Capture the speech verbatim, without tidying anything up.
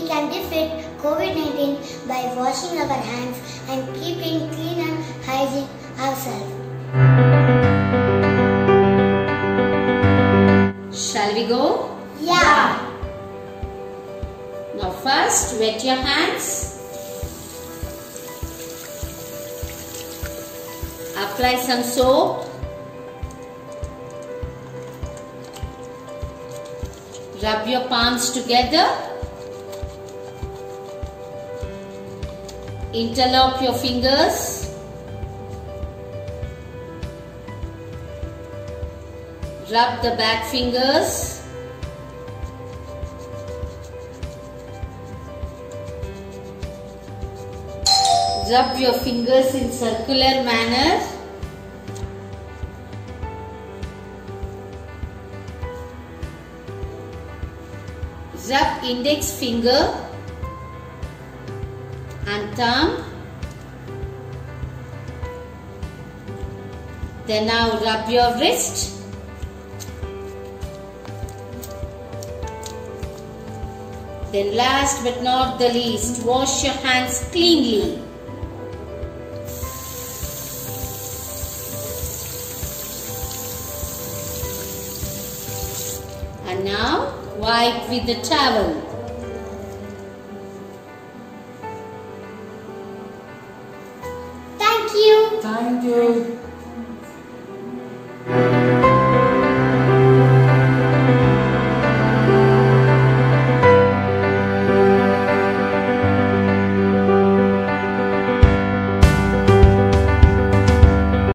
We can defeat COVID nineteen by washing our hands and keeping clean and hygiene ourselves. Shall we go? Yeah. Now first, wet your hands. Apply some soap. Rub your palms together. Interlock your fingers. Rub the back fingers. Rub your fingers in circular manner. Rub index finger and thumb. Then now rub your wrist. Then last but not the least, wash your hands cleanly. And now wipe with the towel.